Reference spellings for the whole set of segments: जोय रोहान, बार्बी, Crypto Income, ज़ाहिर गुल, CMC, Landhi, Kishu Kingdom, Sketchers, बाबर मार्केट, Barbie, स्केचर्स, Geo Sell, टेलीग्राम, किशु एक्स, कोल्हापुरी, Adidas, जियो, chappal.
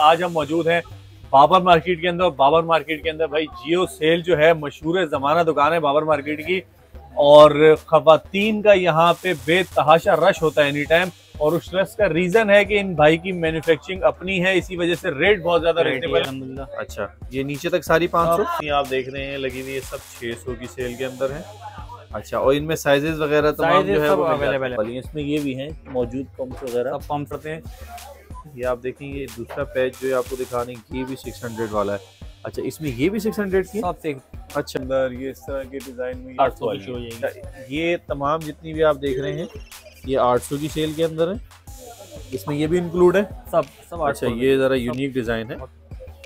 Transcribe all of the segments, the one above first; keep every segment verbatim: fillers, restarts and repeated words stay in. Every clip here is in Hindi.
आज हम मौजूद हैं बाबर मार्केट के अंदर। बाबर मार्केट के अंदर भाई जियो सेल जो है मशहूर ज़माना दुकान है बाबर मार्केट की, और ख़वातीन का यहाँ पे बेतहाशा रश होता है एनी टाइम। और उस रश का रीज़न है कि इन भाई की मैन्युफैक्चरिंग अपनी है, इसी वजह से रेट बहुत ज़्यादा रेटेबल है। अच्छा, ये नीचे तक सारी पाँच सौ आप देख रहे हैं लगी हुई, ये सब छः सौ की सेल के अंदर है। अच्छा, और इनमें साइजेस वगैरह तो अवेलेबल है, इसमें ये भी हैं मौजूद पंप्स वगैरह, सब पंप करते हैं। ये आप देखेंगे दूसरा पैच जो है आपको दिखा रहे हैं, ये भी छह सौ वाला है। अच्छा, इसमें ये भी छह सौ की आप देख। अच्छा, अंदर ये इस तरह के डिज़ाइन में आठ सौ की हो जाएगी। ये तमाम जितनी भी आप देख रहे हैं ये आठ सौ की सेल के अंदर है, इसमें ये भी इंक्लूड है सब सब। अच्छा, ये ज़रा यूनिक डिज़ाइन है।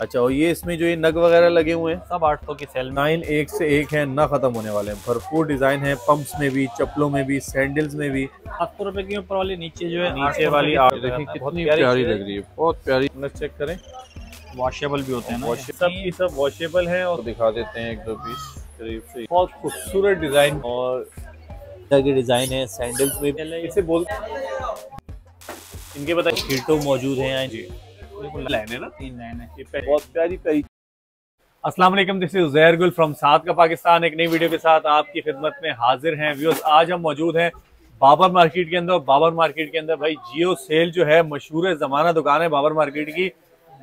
अच्छा, और ये इसमें जो ये नग वगैरह लगे हुए हैं सब आठ सौ की सेल में। नाइन एक से एक है, ना ख़त्म होने वाले हैं, भरपूर डिज़ाइन है। पंप्स में भी, चप्पलों में भी, सैंडल्स में भी। सात सौ रुपये की ऊपर वाली, नीचे जो है नीचे वाली आप देखिए कितनी प्यारी लग रही है, बहुत प्यारी। चेक करें, वॉशेबल भी होते हैं ना, सब की सब वॉशेबल हैं। और दिखा देते हैं एक दो पीस करीब से, बहुत खूबसूरत डिज़ाइन और डिज़ाइन है। सैंडल्स में इसे बोल इनके बताइए शीटों मौजूद हैं जी, लाइन है ना, तीन लाइन है, बहुत प्यारी प्यारी। अस्सलाम वालेकुम, दिस इज ज़ाहिर गुल फ्रॉम साकत पाकिस्तान। एक नई वीडियो के साथ आपकी खिदमत में हाजिर हैं व्यूअर्स। आज हम मौजूद हैं बाबर मार्केट के अंदर। बाबर मार्केट के अंदर भाई जियो सेल जो है मशहूर ज़माना दुकान है बाबर मार्केट की,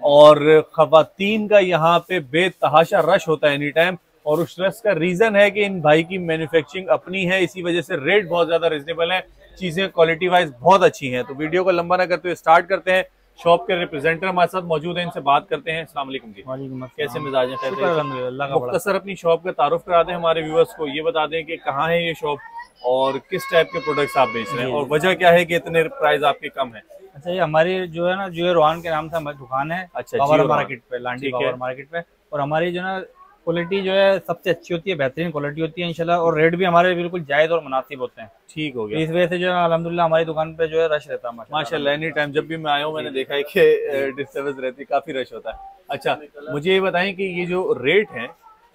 और ख़वातीन का यहाँ पे बेतहाशा रश होता है एनी टाइम। और उस रश का रीज़न है कि इन भाई की मैन्युफैक्चरिंग अपनी है, इसी वजह से रेट बहुत ज़्यादा रिजनेबल है, चीज़ें क्वालिटी वाइज बहुत अच्छी हैं। तो वीडियो को लंबा ना करते हुए स्टार्ट करते हैं। शॉप के रिप्रेजेंटेटर हमारे साथ मौजूद हैं, इनसे बात करते हैं। अस्सलाम वालेकुम जी। वालेकुम, कैसे मिजाज हैं? खैर अल्हम्दुलिल्लाह का। मुख्तसर अपनी शॉप का तारुफ करा दें हमारे व्यूअर्स को, ये बता दें कि कहाँ है ये शॉप और किस टाइप के प्रोडक्ट्स आप बेच रहे हैं, और वजह क्या है कि इतने प्राइस आपके कम है। अच्छा, ये हमारी जो है ना जोय रोहान के नाम से हमारी दुकान है। अच्छा, बाबर मार्केट पे, लांडी बाबर मार्केट पे। और हमारी जो ना क्वालिटी जो है सबसे अच्छी होती है, बेहतरीन क्वालिटी होती है इंशाल्लाह, और रेट भी हमारे बिल्कुल जायज और मुनासिब होते हैं। ठीक हो गया, इस वजह से जो है अल्हम्दुलिल्लाह हमारी दुकान पे जो है रश रहता है माशाल्लाह एनी टाइम। जब भी मैं आया हूँ मैंने देखा है कि डिस्टर्बेंस रहती है, काफी रश होता है। अच्छा, मुझे ये बताएं कि ये जो रेट है,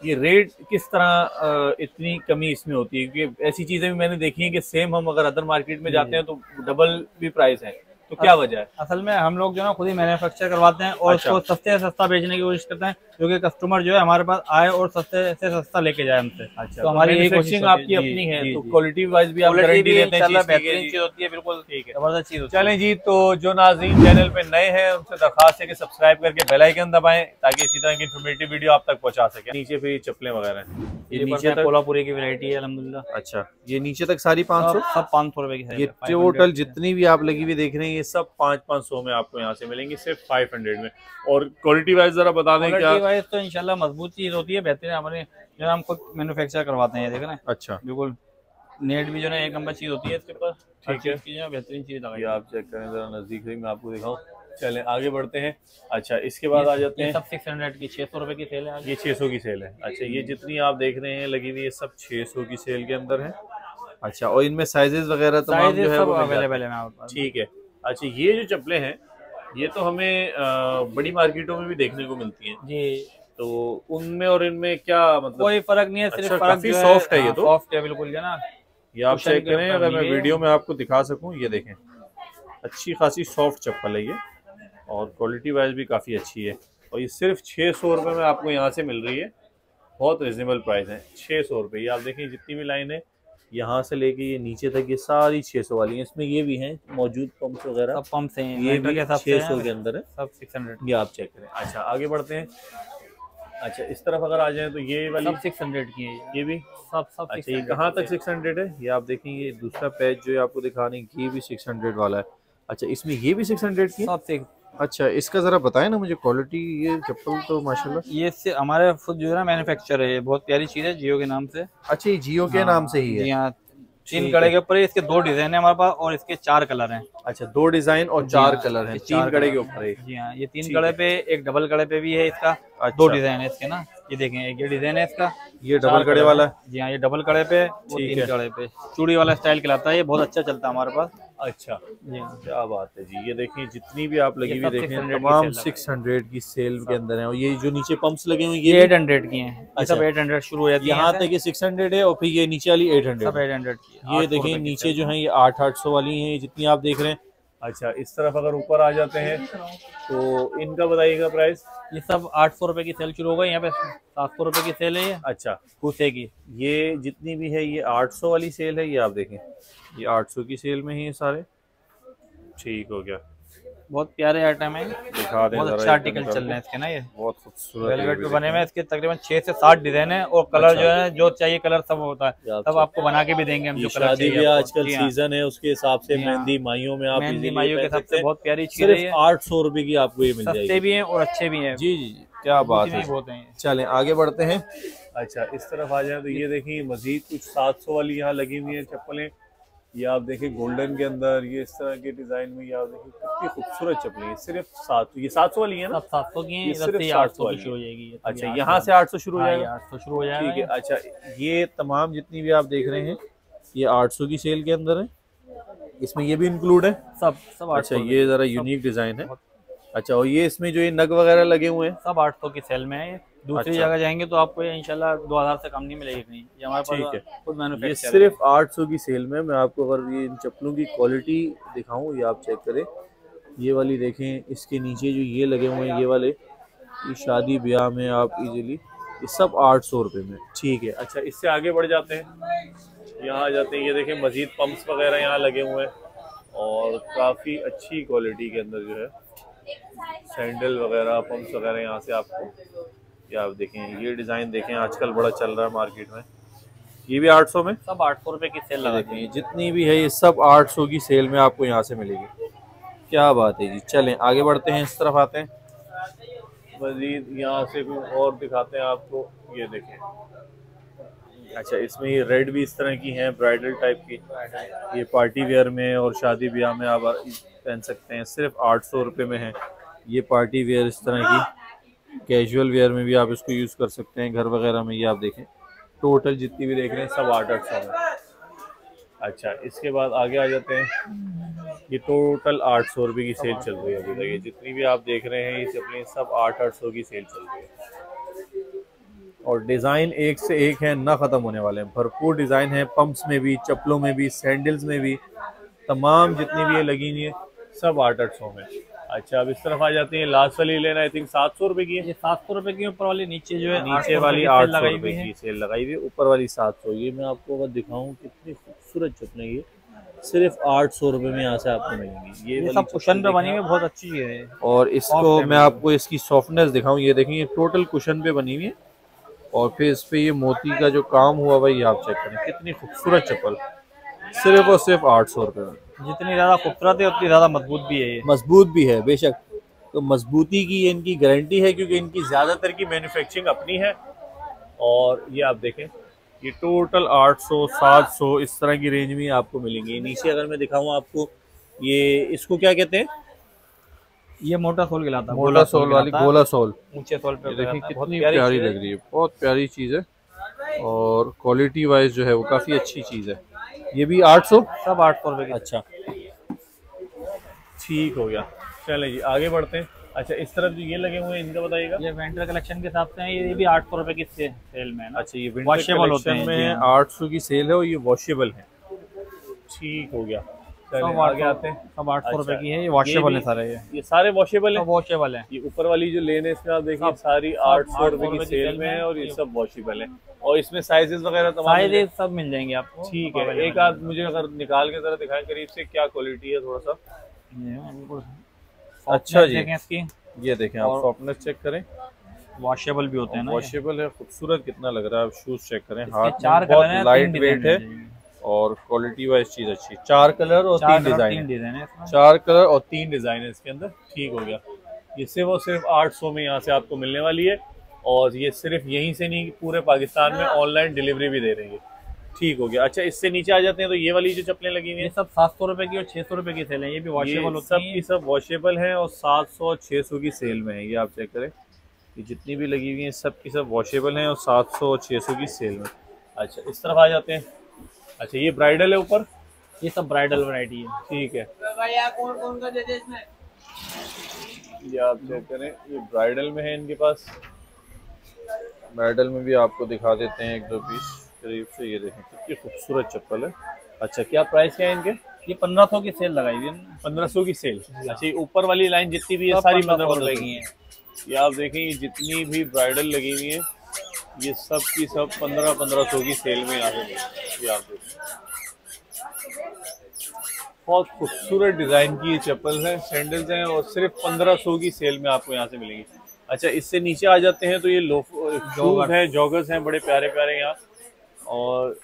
ये रेट किस तरह इतनी कमी इसमें होती है? क्योंकि ऐसी चीजें भी मैंने देखी है कि सेम हम अगर अदर मार्केट में जाते हैं तो डबल भी प्राइस है, तो क्या वजह है? असल में हम लोग जो ना खुद ही मैन्युफैक्चर करवाते हैं और उसको सस्ते से सस्ता बेचने की कोशिश करते हैं, क्योंकि कस्टमर जो है हमारे पास आए और सस्ते से सस्ता लेके जाए हमसे। अच्छा, तो हमारी यही कोशिश आपकी अपनी है, तो क्वालिटी वाइज भी आप गारंटी देते हैं, बेहतरीन चीज होती है, बिल्कुल ठीक है, जबरदस्त चीज होती है। चलें जी, तो जो नाज़रीन चैनल पे नए हैं उनसे दरखास्त है कि सब्सक्राइब करके बेल आइकन दबाएं ताकि इसी तरह की इंफॉर्मेटिव वीडियो आप तक पहुंचा सके। नीचे फिर चप्पलें वगैरह, ये नीचे कोल्हापुरी की वैरायटी है अल्हम्दुलिल्लाह। अच्छा, ये नीचे तक सारी पाँच सौ सब पाँच सौ रुपए की, ये टोटल जितनी भी आप लगी हुई देख रहे हैं ये सब पाँच पाँच सौ में आपको यहाँ से मिलेंगी, सिर्फ फाइव हंड्रेड में। और क्वालिटी वाइज जरा बता दें, क्या वाइज तो इंशाल्लाह मजबूत चीज होती है, बेहतरीन। हमारे जो हम खुद मैन्युफैक्चर करवाते हैं, देख रहे हैं। अच्छा, बिल्कुल नेट भी जो है एक नंबर चीज होती है इसके पास, ठीक है, चीज़ बेहतरीन चीज। आप चेक करें जरा नजदीक से, मैं आपको दिखाऊं। चलें आगे बढ़ते हैं। अच्छा, इसके बाद आ जाते हैं सब सिक्स हंड्रेड की, छह सौ रुपए की सेल है, ये छह सौ की सेल है। अच्छा, ये जितनी आप देख रहे हैं लगी हुई ये सब छह सौ की सेल के अंदर है। अच्छा, और इनमें साइजेस वगैरह तमाम जो है वो अवेलेबल है, ठीक है। अच्छा, ये जो चप्पलें हैं ये तो हमें आ, बड़ी मार्केटों में भी देखने को मिलती हैं जी, तो उनमें और इनमें क्या मतलब कोई फर्क नहीं है, सिर्फ अच्छा, काफी सॉफ्ट है, है ये तो सॉफ्ट है बिल्कुल है ना। ये आप चेक करें, अगर मैं वीडियो में आपको दिखा सकूं, ये देखें अच्छी खासी सॉफ्ट चप्पल है ये, और क्वालिटी वाइज भी काफ़ी अच्छी है। और ये सिर्फ छः सौ रुपये में आपको यहाँ से मिल रही है, बहुत रिजनेबल प्राइस है छः सौ रुपये। ये आप देखें जितनी भी लाइन है यहाँ से लेके ये नीचे तक ये सारी छह सौ वाली हैं, इसमें ये भी हैं मौजूद पंप्स वगैरह, सब पंप्स हैं, ये भी छह सौ के अंदर है, सब छह सौ ये आप चेक करें। अच्छा, आगे बढ़ते हैं। अच्छा, इस तरफ अगर आ जाए तो ये वाली सब छह सौ की है, ये भी सब सब। अच्छा, ये कहाँ तक छह सौ है? ये आप देखेंगे दूसरा पैच जो है आपको दिखा रहे हैं, ये भी छह सौ वाला है। अच्छा, इसमें ये भी छह सौ की है। अच्छा, इसका जरा बताएं ना मुझे क्वालिटी, ये चप्पल तो माशाल्लाह ये से हमारे खुद जो है ना मैन्युफैक्चर है, बहुत प्यारी चीज है जियो के नाम से। अच्छा, ये जियो के हाँ, नाम से ही है जी हाँ। तीन कड़े के ऊपर इसके दो डिजाइन है हमारे पास, और इसके चार कलर हैं। अच्छा, दो डिजाइन और चार कलर हैं, तीन कड़े के ऊपर है जी हाँ। ये तीन कड़े पे एक डबल कड़े पे भी है, इसका दो डिजाइन है इसके ना, ये देखें एक ये डिजाइन है इसका, ये डबल कड़े वाला जी हाँ, ये डबल कड़े पे, तीन कड़े पे चूड़ी वाला स्टाइल कहलाता है, ये बहुत अच्छा चलता है हमारे पास। अच्छा, क्या बात है जी। ये देखिए जितनी भी आप लगी हुई देखें तमाम छह सौ की सेल के अंदर हैं, और ये जो नीचे पंप्स लगे हुए ये आठ सौ की हैं। अच्छा, सब आठ सौ शुरू हो जाती है, यहाँ तक ये छह सौ है, और फिर ये नीचे वाली आठ सौ, सब आठ सौ की है। ये देखिए नीचे जो है ये आठ आठ सौ वाली हैं, जितनी आप देख रहे हैं अच्छा, इस तरफ अगर ऊपर आ जाते हैं तो इनका बताइएगा प्राइस। ये सब आठ सौ रुपए की सेल शुरू हो गई, यहाँ पे सात सौ रुपए की सेल है। अच्छा, कूसे की ये जितनी भी है ये आठ सौ वाली सेल है। ये आप देखें, ये आठ सौ की सेल में ही है सारे। ठीक हो गया, बहुत प्यारे आइटम है, दिखा दें। बहुत अच्छा आर्टिकल चल रहे हैं इसके ना, ये बहुत खूबसूरत वेलवेट पे बने हुए हैं। इसके तकरीबन छह से सात डिजाइन है और कलर अच्छा। जो है जो चाहिए कलर सब होता है, सब आपको बना के भी देंगे हम। जो कलर चाहिए आजकल सीजन है उसके हिसाब से मेहंदी माइयों में आप मेहंदी माइयों के हिसाब से बहुत प्यारी चीज है। आठ सौ रुपए की आपको ये मिल जाएगी, सस्ते भी है और अच्छे भी है। जी जी, क्या बात है। चले आगे बढ़ते हैं। अच्छा, इस तरफ आ जाए तो ये देखिए मजीद कुछ सात सौ वाली यहाँ लगी हुई है चप्पलें। ये आप देखिए गोल्डन के अंदर ये इस तरह के डिजाइन में, ये आप देखिए कितनी खूबसूरत चप्पलें। सिर्फ सात ये सात सौ वाली है ना, सात सौ की सिर्फ आठ सौ शुरू हो जाएगी। अच्छा, यहाँ से आठ सौ शुरू हो जाएगी, आठ सौ शुरू हो जाएगी। ठीक है। अच्छा, ये तमाम जितनी भी आप देख रहे हैं ये आठ सौ की सेल के अंदर है, इसमें ये भी इंक्लूड है सब सब। अच्छा, ये जरा यूनिक डिजाइन है। अच्छा, और ये इसमें जो ये नग वगैरह लगे हुए हैं सब आठ सौ की सेल में है। दूसरी जगह अच्छा। जाएंगे तो आपको इंशाल्लाह दो हजार से कम नहीं मिलेगी। नहीं, ये हमारे पास खुद मैन्युफैक्चर है। सिर्फ आठ सौ की सेल में। मैं आपको अगर ये इन चप्पलों की क्वालिटी दिखाऊं, ये आप चेक करें। ये वाली देखें, इसके नीचे जो ये लगे हुए हैं ये वाले, ये शादी ब्याह में आप इजीली, ये सब आठ सौ रुपये में। ठीक है। अच्छा, इससे आगे बढ़ जाते हैं, यहाँ आ जाते हैं। ये देखें मजीद पम्प्स वगैरह यहाँ लगे हुए हैं और काफ़ी अच्छी क्वालिटी के अंदर जो है सैंडल वगैरह पम्प्स वगैरह यहाँ से आपको, ये आप देखें, ये डिज़ाइन देखें आजकल बड़ा चल रहा है मार्केट में। ये भी आठ सौ में, सब आठ सौ रुपये की सेल लगाते हैं। जितनी भी है ये सब आठ सौ की सेल में आपको यहाँ से मिलेगी। क्या बात है जी। चलें आगे बढ़ते हैं, इस तरफ आते हैं, मजीद यहाँ से भी और दिखाते हैं आपको। ये देखें। अच्छा, इसमें ये रेड भी इस तरह की हैं, ब्राइडल टाइप की। ये पार्टी वेयर में और शादी ब्याह में आप पहन सकते हैं। सिर्फ आठ सौ रुपये में है ये पार्टी वेयर। इस तरह की कैजुअल वेयर में भी आप इसको यूज़ कर सकते हैं, घर वगैरह में। ये आप देखें टोटल जितनी भी देख रहे हैं सब आठ आठ सौ में। अच्छा, इसके बाद आगे आ जाते हैं। ये टोटल आठ सौ रुपये की सेल चल रही है अभी तक। ये जितनी भी आप देख रहे हैं ये चप्पलें सब आठ आठ सौ की सेल चल रही है और डिज़ाइन एक से एक है, ना ख़त्म होने वाले हैं। भरपूर डिज़ाइन है, पम्प्स में भी, चप्पलों में भी, सैंडल्स में भी। तमाम जितनी भी ये लगी हुई है सब आठ आठ सौ में। अच्छा, अब इस तरफ आ जाती है लास्ट वाली लेना। आई थिंक सात सौ रुपए की है ये, सात सौ रुपए की। ऊपर वाली नीचे जो है नीचे वाली आठ सौ रुपए की सेल लगाई हुई है, ऊपर वाली सात सौ। ये मैं आपको अगर दिखाऊं कितनी खूबसूरत चप्पलें, ये सिर्फ आठ सौ रुपए में यहाँ से आपको मिलेंगी। ये सब कुशन पे बनी हुई बहुत अच्छी है और इसको मैं आपको इसकी सॉफ्टनेस दिखाऊँ। ये देखिए टोटल कुशन पे बनी हुई है और फिर इस पर ये मोती का जो काम हुआ हुआ, ये आप चेक करें कितनी खूबसूरत चप्पल। सिर्फ और सिर्फ आठ सौ रुपये में। जितनी ज़्यादा खूबसूरत है उतनी ज़्यादा मजबूत भी है। ये मजबूत भी है बेशक। तो मजबूती की ये इनकी गारंटी है क्योंकि इनकी ज़्यादातर की मैन्युफैक्चरिंग अपनी है। और ये आप देखें ये टोटल आठ सौ सात सौ इस तरह की रेंज में आपको मिलेंगी। नीचे अगर मैं दिखाऊँ आपको, ये इसको क्या कहते हैं, ये मोटा सोल कहलाता है, गोला सोल वाली, गोला सोल ऊँचे सोल पे। देखिए कितनी प्यारी लग रही है, बहुत प्यारी चीज़ है और क्वालिटी वाइज जो है वो काफ़ी अच्छी चीज़ है। ये भी आठ सौ, सब आठ सौ रुपए की। अच्छा, ठीक हो गया। चले जी आगे बढ़ते हैं। अच्छा, इस तरफ जो ये लगे हुए हैं इनका बताइएगा। ये विंटर कलेक्शन के हिसाब से हैं, ये भी आठ सौ रुपए की सेल में है ना। अच्छा, ये वॉशेबल होते हैं, आठ सौ की सेल है और ये वॉशेबल है। ठीक हो गया, सब आगे आते हैं। सब आठ सौ रुपए की है, ये वॉशेबल है सारे। ये ये सारे वॉशेबल है, वॉशेबल है। ये ऊपर वाली जो लेन है इसमें आप देखिए सारी आठ सौ रुपए की सेल में है और ये सब वॉशेबल है और इसमें साइजेस वगैरह साइजेस सब मिल जाएंगे आपको। ठीक है, एक आध मुझे अगर निकाल के जरा दिखाएं करीब से क्या क्वालिटी है थोड़ा सा। अच्छा जी, इसकी ये देखें आप सॉफ्टनेस चेक करें, वॉशेबल भी होते हैं ना, वॉशेबल है। खूबसूरत कितना लग रहा है, आप शूज चेक करें। हाथ बहुत लाइट वेट है और क्वालिटी वाइज चीज अच्छी। चार कलर और तीन डिजाइन है, चार कलर और तीन डिजाइन है इसके अंदर। ठीक हो गया, ये सिर्फ और सिर्फ आठ सौ में यहाँ से आपको मिलने वाली है और ये सिर्फ यहीं से नहीं, पूरे पाकिस्तान में ऑनलाइन डिलीवरी भी दे रही है। ठीक हो गया। अच्छा, इससे नीचे आ जाते हैं तो ये वाली जो चप्पलें लगी हुई हैं सब सात सौ रुपए की और छह सौ रुपए की सेल है। ये भी वॉशेबल होती है, सब की सब वॉशेबल है और सात सौ छह सौ की सेल में है। ये आप चेक करें, ये जितनी भी लगी हुई हैं सब की सब वॉशेबल हैं और सात सौ छह सौ की सेल में। अच्छा, इस तरफ आ जाते हैं। अच्छा, ये ब्राइडल है ऊपर, ये सब ब्राइडल वैरायटी है। ठीक है, ये आप चेक करें, ये ब्राइडल में है इनके पास। ब्राइडल में भी आपको दिखा देते हैं एक दो पीस करीब से। ये देखें कितनी खूबसूरत चप्पल है। अच्छा, क्या प्राइस क्या है इनके? ये पंद्रह सौ की सेल लगाई हुई है, पंद्रह सौ की सेल। अच्छा, ऊपर वाली लाइन जितनी भी है सारी पंद्रह सौ की है। ये आप देखेंगे जितनी भी ब्राइडल लगी हुई है ये सब की सब पंद्रह पंद्रह सौ की सेल में आ रही है। ये आप देखें बहुत खूबसूरत डिज़ाइन की ये चप्पल है, सैंडल्स हैं और सिर्फ पंद्रह सौ की सेल में आपको यहाँ से मिलेंगी। अच्छा, इससे नीचे आ जाते हैं तो ये लोफर हैं, जॉगर्स हैं, बड़े प्यारे प्यारे यहाँ, और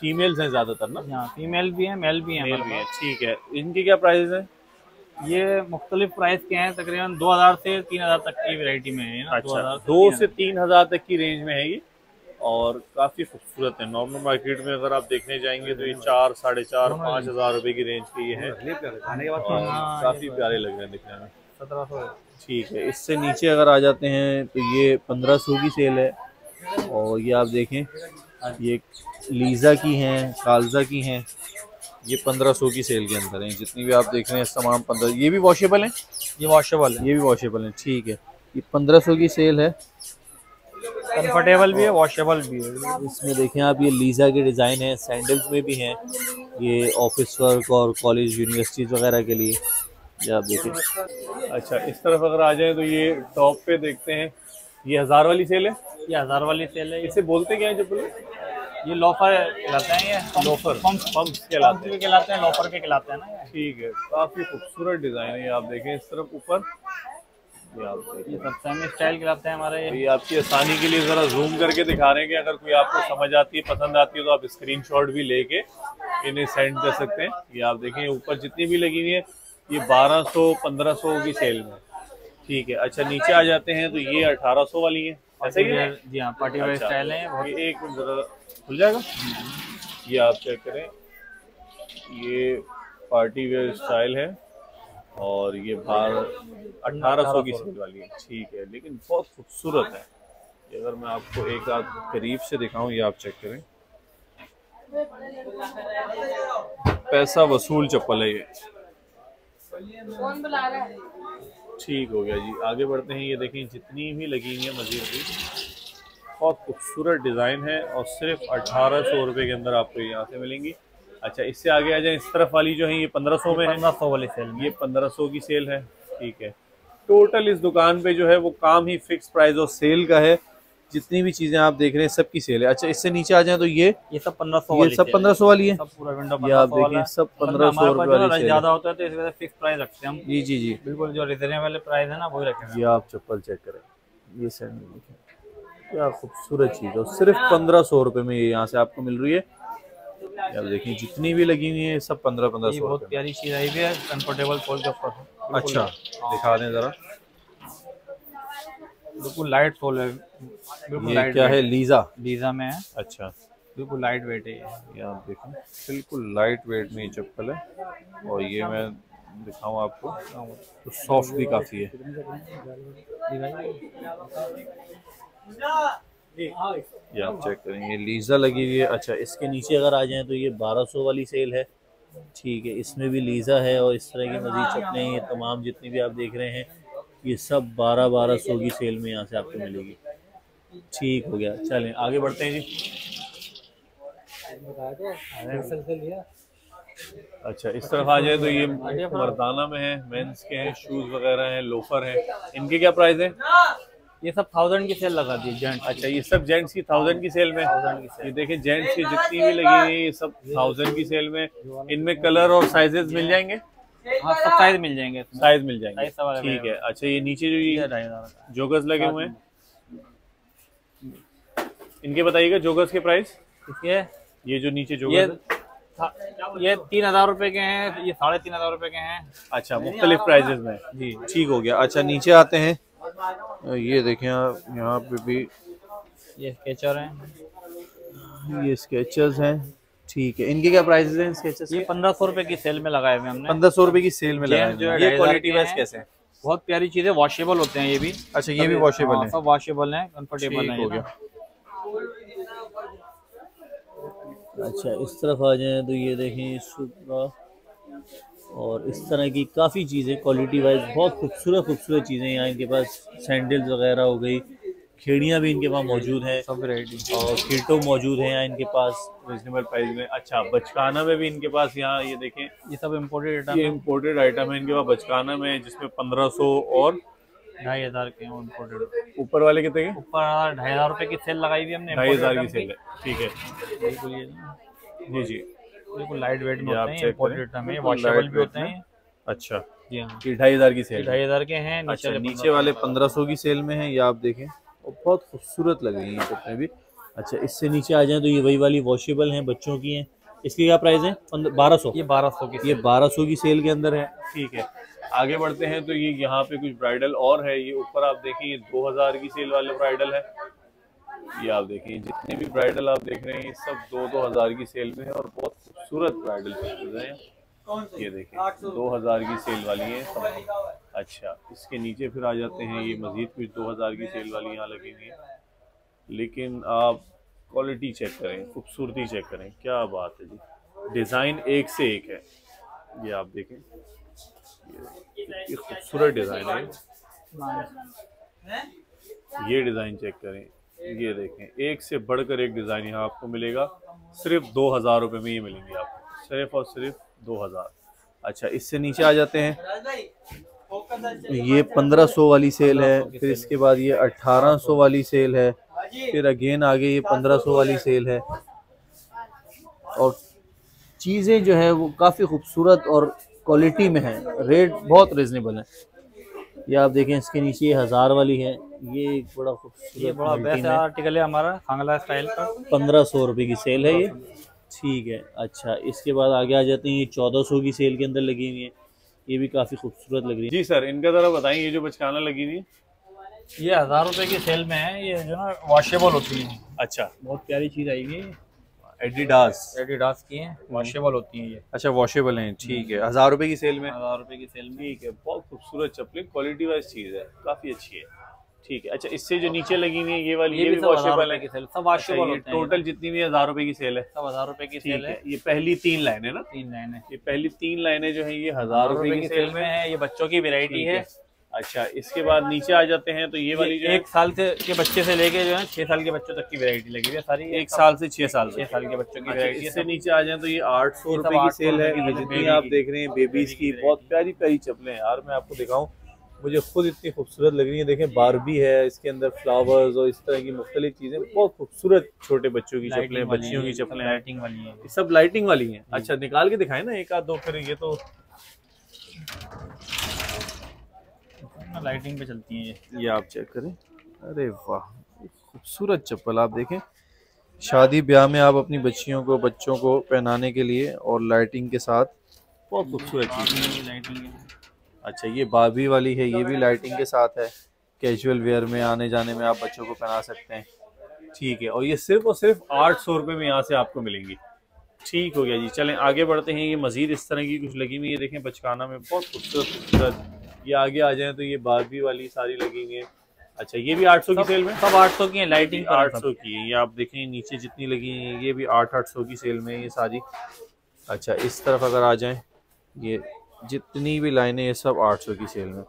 फीमेल्स हैं ज़्यादातर ना? हाँ, फीमेल भी हैं, मेल भी हैं। मेल भी हैं, ठीक है। इनके क्या प्राइस हैं? ये मुख्तलिफ प्राइस के हैं, तकरीबन दो हज़ार से तीन हज़ार तक की वैरायटी में है। अच्छा, दो से तीन हज़ार तक की रेंज में है ये, और काफ़ी खूबसूरत है। नॉर्मल मार्केट में अगर आप देखने जाएंगे तो ये चार साढ़े चार पाँच हज़ार रुपये की रेंज की ये है, काफ़ी प्यारे लग रहे हैं दिखने में। सत्रह सौ, ठीक है। इससे नीचे अगर आ जाते हैं तो ये पंद्रह सौ की सेल है, और ये आप देखें ये लीज़ा की हैं, कालजा की हैं, ये पंद्रह सौ की सेल के अंदर हैं। जितनी भी आप देख रहे हैं तमाम पंद्रह। ये भी वॉशेबल हैं? ये वॉशेबल है, ये भी वॉशेबल हैं, ठीक है। ये पंद्रह सौ की सेल है, कंफर्टेबल भी है, वॉशेबल भी है। इसमें देखें आप ये लीजा के डिज़ाइन है, सैंडल्स में भी हैं, ये ऑफिस वर्क और कॉलेज यूनिवर्सिटीज़ वगैरह के लिए। ये आप देखें। अच्छा, इस तरफ अगर आ जाए तो ये टॉप पे देखते हैं, ये हज़ार वाली सेल है। ये हज़ार वाली सेल है। इसे बोलते क्या है चप्पल? ये लोफर कहलाते हैं। ये लोफर पम्प्स पम्प्स कहलाते हैं, कहलाते हैं लोफर भी कहलाते हैं ना। ठीक है, काफ़ी खूबसूरत डिज़ाइन है। ये आप देखें इस तरफ ऊपर, ये सब सेम स्टाइल कहलाते हैं हमारे। ये आपकी आसानी के लिए ज़रा जूम करके दिखा रहे हैं कि अगर कोई आपको समझ आती है, पसंद आती है तो आप स्क्रीनशॉट भी लेके इन्हें सेंड कर सकते हैं। ये आप देखें ऊपर जितनी भी लगी हुई है ये बारह सौ पंद्रह सौ की सेल में, ठीक है। अच्छा, नीचे आ जाते हैं तो ये अठारह सौ वाली है। ऐसे ही है? जी हाँ, पार्टी वेयर स्टाइल है। ये एक ज़रा खुल जाएगा, ये आप चेक करें, ये पार्टी वेयर स्टाइल है और ये बाहर अठारह सौ की सेल वाली है, ठीक है। लेकिन बहुत खूबसूरत है ये, अगर मैं आपको एक आध करीब से दिखाऊं, ये आप चेक करें। पैसा वसूल चप्पल है ये, ठीक हो गया जी। आगे बढ़ते हैं, ये देखें जितनी भी लगी है मजीद भी बहुत खूबसूरत डिज़ाइन है और सिर्फ अठारह सौ रुपये के अंदर आपको यहाँ से मिलेंगी। अच्छा, इससे आगे आ जाए, इस तरफ वाली जो है ये पंद्रह सौ में है, पंद्रह सौ वाली सेल, ये पंद्रह सौ की सेल है, ठीक है। टोटल इस दुकान पे जो है वो काम ही फिक्स प्राइस और सेल का है, जितनी भी चीज़ें आप देख रहे हैं सबकी सेल है। अच्छा, इससे नीचे आ जाए तो ये ये सब पंद्रह सौ, ये सब पंद्रह सौ वाली है, आप देखें सब पंद्रह सौ वाली। ज़्यादा होता है तो इस वजह से फिक्स प्राइस रखते हैं हम। जी जी जी, बिल्कुल, जो रिजनेबल प्राइस है ना वही रखें। ये आप चप्पल चेक करें, ये सैंडल, क्या खूबसूरत चीज़ है, सिर्फ पंद्रह सौ रुपये में ये यहाँ से आपको मिल रही है। आप देखिए जितनी भी लगी हुई है सब पंद्रह पंद्रह सौ। बहुत प्यारी चीज आई है, कंफर्टेबल सोल के ऊपर। अच्छा, दिखा दें जरा, बिल्कुल लाइट सोल है, बिल्कुल लाइट। क्या है? लीजा, लीजा में है। अच्छा, बिल्कुल लाइट वेट है ये, आप देखें बिल्कुल लाइट वेट में ये चप्पल है। और ये मैं दिखाऊँ आपको तो सॉफ्ट भी काफी है। ये आप चेक करेंगे, लीजा लगी हुई है। अच्छा, इसके नीचे अगर आ जाएं तो ये बारह सौ वाली सेल है, ठीक है। इसमें भी लीजा है और इस तरह की मजीद चप्पलें हैं। ये तमाम जितनी भी आप देख रहे हैं ये सब बारह बारह सौ की सेल में यहाँ से आपको मिलेगी, ठीक हो गया। चलें आगे बढ़ते हैं जी। अच्छा, इस तरफ आ जाए तो ये मर्दाना में है, मेंस के हैं, शूज़ वगैरह हैं, लोफर हैं। इनके क्या प्राइस है? ये सब थाउजेंड की सेल लगा दी जेंट्स। अच्छा, ये सब जेंट्स की थाउजेंड की सेल में। ये देखें जेंट्स की जितनी भी लगी हुई ये सब थाउजेंड की सेल में। इनमें कलर और साइजेस मिल जाएंगे? हाँ, सब साइज मिल जाएंगे, साइज मिल जाएंगे, ठीक है। अच्छा, ये नीचे जो ये जोगर्स लगे हुए हैं इनके बताइएगा जोगर्स के प्राइस। ये ये जो नीचे जोगर्स ये तीन हज़ार रुपये के हैं, ये साढ़े तीन हज़ार रुपये के हैं। अच्छा, मुख्तलिफ प्राइजेज में जी, ठीक हो गया। अच्छा, नीचे आते हैं, ये देखें आप यहाँ पे भी ये स्केचर हैं, ये स्केचर्स हैं, ठीक है। इनके क्या प्राइस हैं स्केचर्स? ये पंद्रह सौ रुपए की सेल में लगाए हुए हमने, पंद्रह सौ रुपए की सेल में लगाए हुए हैं। ये क्वालिटी वाइज कैसे हैं? बहुत प्यारी चीज़ है, वॉशेबल होते हैं ये भी। अच्छा, ये भी वॉशेबल है, सब वॉशेबल है, कम्फर्टेबल है, हो गया। अच्छा, इस तरफ आ जाए तो ये देखें सुपर और इस तरह की काफ़ी चीज़ें क्वालिटी वाइज बहुत खूबसूरत खूबसूरत चीज़ें यहाँ इनके पास। सैंडल्स वगैरह हो गई, खेड़ियाँ भी इनके पास मौजूद हैं, और कीटो मौजूद हैं इनके पास रिजनेबल प्राइस में। अच्छा, बचकाना में भी इनके पास, यहाँ ये देखें, ये सब इम्पोर्टेड आइटम, इम्पोर्टेड आइटम है इनके पास बचकाना में, जिसमें पंद्रह सौ और ढाई हजार के हैं इम्पोर्टेड। ऊपर वाले कितने के? ऊपर ढाई हजार रुपये की सेल लगाई हुई हमने, ढाई हजार की सेल है। ठीक है, बिल्कुल जी जी, बिल्कुल लाइट वेट में होते हैं, इम्पोर्टेड में वॉशेबल भी होते हैं। अच्छा जी हाँ, ढाई हजार की सेल, ढाई हजार के हैं। अच्छा, नीचे वाले पंद्रह सौ की सेल में है, ये आप देखें, और बहुत खूबसूरत लग रही है भी। अच्छा, इससे नीचे आ जाए तो ये वही वाली वॉशेबल हैं, बच्चों की हैं, इसकी क्या प्राइस है? बारह सौ, ये बारह सौ की, ये बारह सौ की सेल के अंदर है। ठीक है, आगे बढ़ते हैं तो ये यहाँ पे कुछ ब्राइडल और है। ये ऊपर आप देखें, ये दो हज़ार की सेल वाले ब्राइडल है। ये आप देखिए, जितने भी ब्राइडल आप देख रहे हैं, सब दो दो हजार की सेल में है, और बहुत खूबसूरत ब्राइडल है। ये देखिए, दो हजार की सेल वाली है। अच्छा, इसके नीचे फिर आ जाते हैं, ये मजीद कुछ दो हजार की सेल वाली यहाँ लगी हुई है। लेकिन आप क्वालिटी चेक करें, खूबसूरती चेक करें, क्या बात है जी, डिज़ाइन एक से एक है। ये आप देखें, ये खूबसूरत डिज़ाइन है। ये डिज़ाइन चेक करें, ये देखें, एक से बढ़कर एक डिज़ाइन यहाँ आपको मिलेगा। सिर्फ दो हज़ार रुपये में ये मिलेंगी आपको, सिर्फ और सिर्फ दो हज़ार। अच्छा, इससे नीचे आ जाते हैं, ये पंद्रह सौ वाली सेल है, फिर इसके बाद ये अट्ठारह सौ वाली सेल है, फिर अगेन आगे ये पंद्रह सौ वाली सेल है। और चीज़ें जो है वो काफ़ी खूबसूरत और क्वालिटी में है, रेट बहुत रिजनेबल है। ये आप देखें, इसके नीचे ये हज़ार वाली है, ये बड़ा खूबसूरत बड़ा बेस्ट आर्टिकल है हमारा, खांगला स्टाइल का, पंद्रह सौ रुपये की सेल है ये। ठीक है, अच्छा, इसके बाद आगे आ जाते हैं, ये चौदह सौ की सेल के अंदर लगी हुई है, ये भी काफ़ी खूबसूरत लग रही है। जी सर, इनका ज़रा बताएं, ये जो बचकाना लगी हुई है ये हज़ार रुपए की सेल में है, ये जो ना वॉशेबल होती है। अच्छा, बहुत प्यारी चीज़ आएगी, एडिडास, एडिडास की है, वॉशेबल होती है ये। अच्छा, वॉशेबल हैं, ठीक है, हज़ार रुपए की सेल में, हज़ार रुपए की सेल में, ठीक है, बहुत खूबसूरत चप्पलें, क्वालिटी वाइज चीज़ है, काफ़ी अच्छी है। ठीक है, अच्छा, इससे जो नीचे लगी हुई है ये वाली, ये भी वॉशेबल है, सब वॉशेबल है। टोटल जितनी भी हज़ार रुपए की सेल है, सब हज़ार रुपए की सेल है। ये पहली तीन लाइन है ना, तीन लाइन है, ये पहली तीन लाइनें जो है ये हज़ार रुपए की सेल में है, ये बच्चों की वेरायटी है। अच्छा, इसके बाद नीचे आ जाते हैं तो ये वाली जो एक साल से के बच्चे से लेके जो है छह साल के बच्चों तक की वैरायटी लगी हुई है सारी, एक साल से छह साल छह साल के बच्चों की वैरायटी। इससे नीचे आ जाए तो ये आठ सौ रुपए की सेल है, जितनी आप देख रहे हैं बेबीज की, बहुत प्यारी प्यारी चप्पलें यार, मैं आपको दिखाऊं, मुझे खुद इतनी खूबसूरत लग रही है। देखें, बारबी है, इसके अंदर फ्लावर्स और इस तरह की मुख्तलिफ चीजें, बहुत खूबसूरत छोटे बच्चों की चप्पलें, बच्चियों की चप्पलें, लाइटिंग वाली है, सब लाइटिंग वाली है। अच्छा, निकाल के दिखाए ना एक आध दो, फिर ये तो लाइटिंग पे चलती है ये। ये आप चेक करें, अरे वाह, खूबसूरत चप्पल, आप देखें, शादी ब्याह में आप अपनी बच्चियों को, बच्चों को पहनाने के लिए, और लाइटिंग के साथ बहुत खूबसूरत चीज़ है। अच्छा, ये बार्बी वाली है, ये भी लाइटिंग के साथ है, कैजुअल वेयर में आने जाने में आप बच्चों को पहना सकते हैं। ठीक है, और ये सिर्फ और सिर्फ आठ सौ रुपये में यहाँ से आपको मिलेंगी। ठीक हो गया जी, चलें आगे बढ़ते हैं, ये मजीद इस तरह की कुछ लगी हुई है, देखें बचकाना में, बहुत खूबसूरत खूबसूरत। ये आगे आ जाए तो ये बारबी वाली सारी लगेंगी है। अच्छा, ये भी आठ सौ की सेल में, सब आठ सौ की है, लाइटिंग आठ सौ की है। ये आप देखें, नीचे जितनी लगी हैं ये भी आठ आठ सौ की सेल में, ये सारी। अच्छा, इस तरफ अगर आ जाए, ये जितनी भी लाइनें ये सब आठ सौ की सेल में।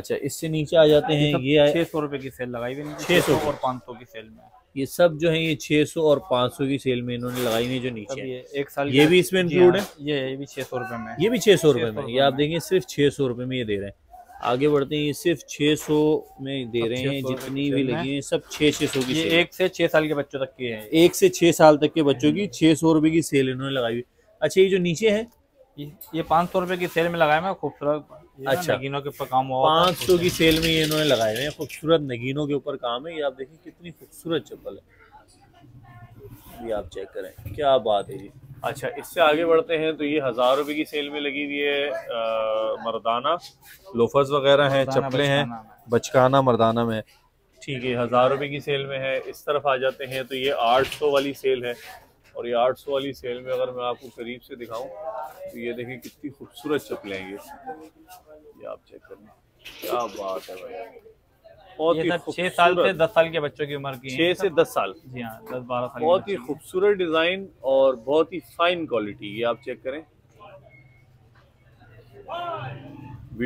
अच्छा, इससे नीचे आ जाते हैं, ये छः सौ रुपये की सेल लगाई हुई, छः सौ और पाँच सौ की सेल में, ये सब जो है ये छः सौ और पाँच सौ की सेल में इन्होंने लगाई हुई। जो नीचे ये एक साल, ये भी इसमें इंक्लूड है, ये भी छः सौ रुपये में, ये भी छः सौ रुपये में, ये आप देखें सिर्फ छः सौ रुपये में ये दे रहे हैं। आगे बढ़ते हैं, ये सिर्फ छह सौ में दे रहे हैं, जितनी भी लगी हैं सब छह छह सौ की। एक से छह साल के बच्चों तक की है, एक से छह साल तक के बच्चों की छह सौ रुपए की सेल इन्होंने लगाई हुई। अच्छा, ये जो नीचे है ये पाँच सौ रुपए की सेल में लगाया मैं, खूबसूरत। अच्छा, नगीनों के ऊपर काम हुआ, पाँच सौ की सेल में ये इन्होंने लगाए हैं, खूबसूरत नगीनों के ऊपर काम है। ये आप देखिए कितनी खूबसूरत चप्पल है, ये आप चेक करें, क्या बात है जी। अच्छा, इससे आगे बढ़ते हैं तो ये हज़ार रुपये की सेल में लगी हुई है, मर्दाना लोफर्स वगैरह हैं, चप्पलें हैं, बचकाना मर्दाना में। ठीक है, हज़ार रुपये की सेल में है। इस तरफ आ जाते हैं तो ये आठ सौ वाली सेल है, और ये आठ सौ वाली सेल में अगर मैं आपको करीब से दिखाऊं तो ये देखिए कितनी खूबसूरत चप्पलें हैं ये, ये आप चेक करें, क्या बात है भाई। छह साल से दस साल के बच्चों की उम्र की, छह से दस साल, जी हाँ, दस बारह साल। बहुत ही खूबसूरत डिजाइन और बहुत ही फाइन क्वालिटी, ये आप चेक करें।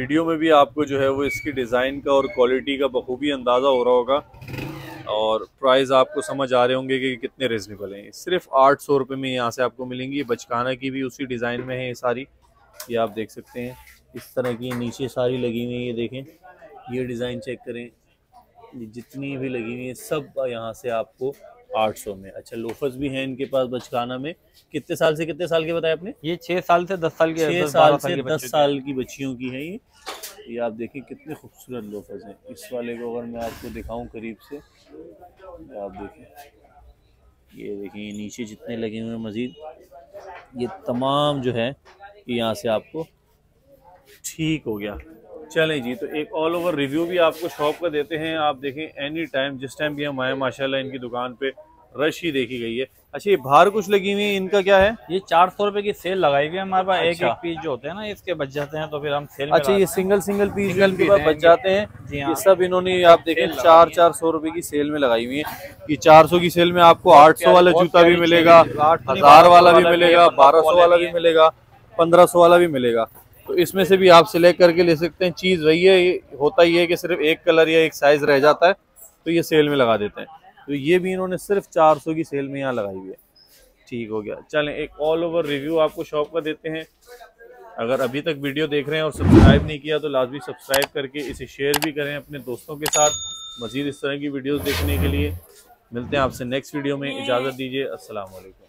वीडियो में भी आपको जो है वो इसकी डिजाइन का और क्वालिटी का बखूबी अंदाजा हो रहा होगा। और प्राइस आपको समझ आ रहे होंगे कि कितने रिजनेबल हैं। सिर्फ आठ सौ रुपये में यहाँ से आपको मिलेंगी। बचकाना की भी उसी डिज़ाइन में है ये सारी, ये आप देख सकते हैं इस तरह की नीचे सारी लगी हुई है। ये देखें, ये डिज़ाइन चेक करें, जितनी भी लगी हुई है सब यहाँ से आपको आठ सौ में। अच्छा, लोफर्स भी हैं इनके पास बचकाना में। कितने साल से कितने साल के बताए आपने? ये छः साल से दस साल के, छः साल से दस साल की बच्चियों की है ये। ये आप देखिए कितने खूबसूरत लोफर्स हैं। इस वाले को अगर मैं आपको दिखाऊं करीब से, आप देखिए, ये देखिए नीचे जितने लगे हुए हैं मज़ीद, ये तमाम जो है यहाँ से आपको ठीक हो गया। चलें जी, तो एक ऑल ओवर रिव्यू भी आपको शॉप का देते हैं। आप देखें एनी टाइम, जिस टाइम भी हम आए माशाल्लाह इनकी दुकान पे रश ही देखी गई है। अच्छा, ये बाहर कुछ लगी हुई है, इनका क्या है? ये चार सौ रुपए की सेल लगाई हुई है हमारे पास। एक एक पीस जो होते हैं ना इसके बच जाते हैं, तो फिर हम सेल। अच्छा, ये सिंगल सिंगल पीस बच जाते हैं ये सब। इन्होंने आप देखें चार चार सौ रुपए की सेल में लगाई हुई है। ये चार सौ की सेल में आपको आठ सौ वाला जूता भी मिलेगा, हजार वाला भी मिलेगा, बारह सौ वाला भी मिलेगा, पंद्रह सौ वाला भी मिलेगा। तो इसमें से भी आप सिलेक्ट करके ले सकते हैं। चीज़ वही है, ये होता ही है कि सिर्फ एक कलर या एक साइज़ रह जाता है तो ये सेल में लगा देते हैं। तो ये भी इन्होंने सिर्फ चार सौ की सेल में यहाँ लगाई हुई है। ठीक हो गया। चलें, एक ऑल ओवर रिव्यू आपको शॉप का देते हैं। अगर अभी तक वीडियो देख रहे हैं और सब्सक्राइब नहीं किया तो लाजमी सब्सक्राइब करके इसे शेयर भी करें अपने दोस्तों के साथ। मज़ीद इस तरह की वीडियोज़ देखने के लिए मिलते हैं आपसे नेक्स्ट वीडियो में। इजाज़त दीजिए, अस्सलाम वालेकुम।